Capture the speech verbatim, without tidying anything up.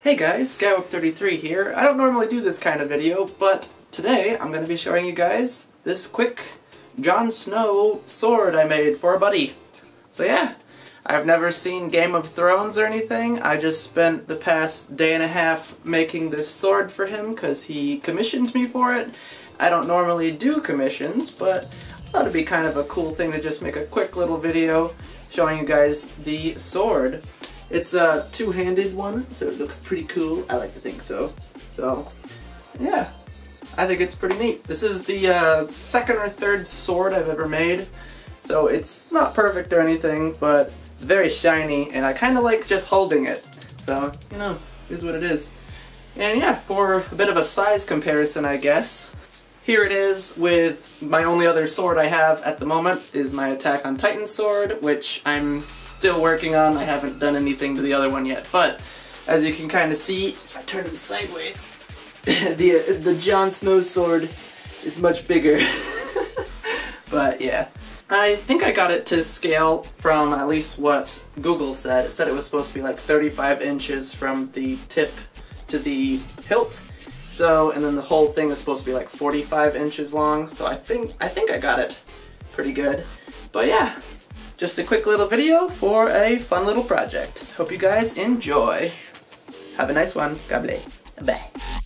Hey guys, Skywarped thirty-three here. I don't normally do this kind of video, but today I'm going to be showing you guys this quick Jon Snow sword I made for a buddy. So yeah, I've never seen Game of Thrones or anything. I just spent the past day and a half making this sword for him because he commissioned me for it. I don't normally do commissions, but I thought it'd be kind of a cool thing to just make a quick little video showing you guys the sword. It's a two-handed one, so it looks pretty cool. I like to think so. So, yeah. I think it's pretty neat. This is the uh, second or third sword I've ever made. So it's not perfect or anything, but it's very shiny, and I kind of like just holding it. So, you know, it is what it is. And yeah, for a bit of a size comparison, I guess. Here it is with my only other sword I have at the moment is my Attack on Titan sword, which I'm still working on. I haven't done anything to the other one yet, but as you can kind of see, if I turn it sideways, the the Jon Snow sword is much bigger. But yeah, I think I got it to scale from at least what Google said. It said it was supposed to be like thirty-five inches from the tip to the hilt. So, and then the whole thing is supposed to be like forty-five inches long. So I think I think I got it pretty good. But yeah. Just a quick little video for a fun little project. Hope you guys enjoy. Have a nice one. God bless. Bye.